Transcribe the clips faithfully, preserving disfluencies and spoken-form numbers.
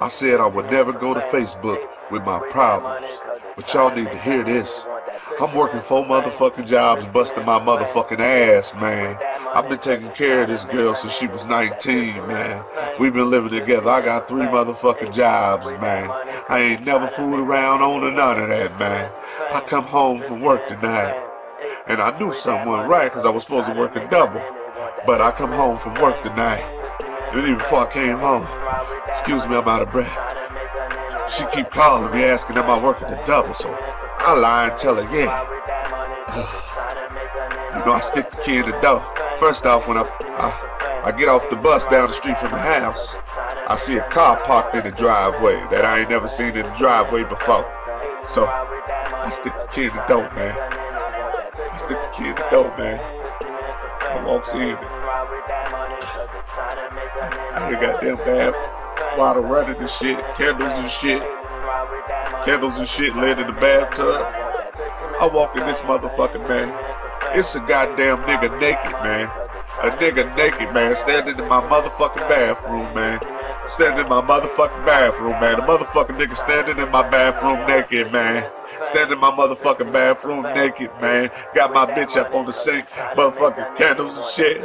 I said I would never go to Facebook with my problems, but y'all need to hear this. I'm working four motherfucking jobs, busting my motherfucking ass, man. I've been taking care of this girl since she was nineteen, man. We've been living together. I got three motherfucking jobs, man. I ain't never fooled around on or none of that, man. I come home from work tonight, and I knew something wasn't right because I was supposed to work a double. But I come home from work tonight, and even before I came home, excuse me, I'm out of breath. She keep calling me asking am I working the double, so I lie and tell her yeah. You know, I stick the key in the door. First off, when I, I I get off the bus down the street from the house, I see a car parked in the driveway that I ain't never seen in the driveway before. So I stick the key in the door, man. I stick the key in the door, man. I walks in. I ain't got damn bad. Water running and shit, candles and shit, candles and shit laying in the bathtub. I walk in this motherfucking man. It's a goddamn nigga naked, man. A nigga naked, man, standing in my motherfucking bathroom, man. Standing in my motherfucking bathroom, man. The motherfucking nigga standing in my bathroom naked, man. Standing in my motherfucking bathroom naked, man. Got my bitch up on the sink, motherfucking candles and shit.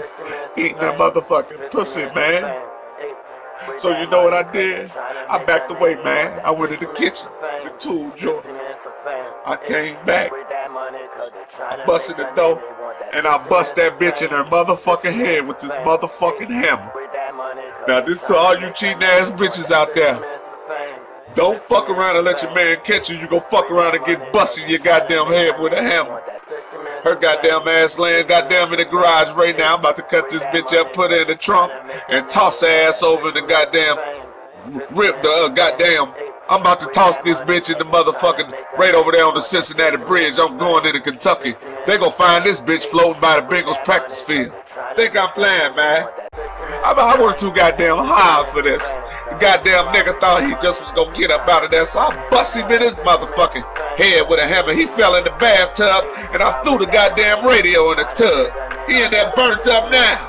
Eating that motherfucking pussy, man. So you know what I did? I backed away, man. I went in the kitchen, the tool joint. I came back, I busted the door, and I bust that bitch in her motherfucking head with this motherfucking hammer. Now this to all you cheating ass bitches out there. Don't fuck around and let your man catch you. You go fuck around and get busted in your goddamn head with a hammer. Her goddamn ass laying goddamn in the garage right now. I'm about to cut this bitch up, put her in the trunk, and toss her ass over the goddamn, rip the uh, goddamn, I'm about to toss this bitch in the motherfucking, right over there on the Cincinnati Bridge. I'm going into Kentucky. They gonna find this bitch floating by the Bengals practice field. Think I'm playing, man. I, I wasn't too goddamn high for this. The goddamn nigga thought he just was gonna get up out of there, so I bust him in his motherfucking head with a hammer. He fell in the bathtub, and I threw the goddamn radio in the tub. He in there burnt up now.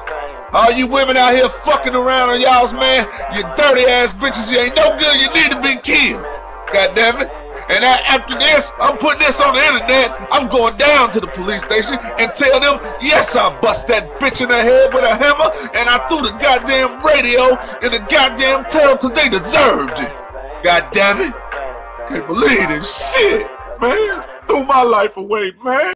All you women out here fucking around on y'all's man, you dirty ass bitches, you ain't no good, you need to be killed. Goddammit. And I, after this, I'm putting this on the internet. I'm going down to the police station and tell them, yes, I bust that bitch in the head with a hammer, and I threw the goddamn radio in the goddamn tub because they deserved it. Goddammit. Can't believe this shit, man. Threw my life away, man.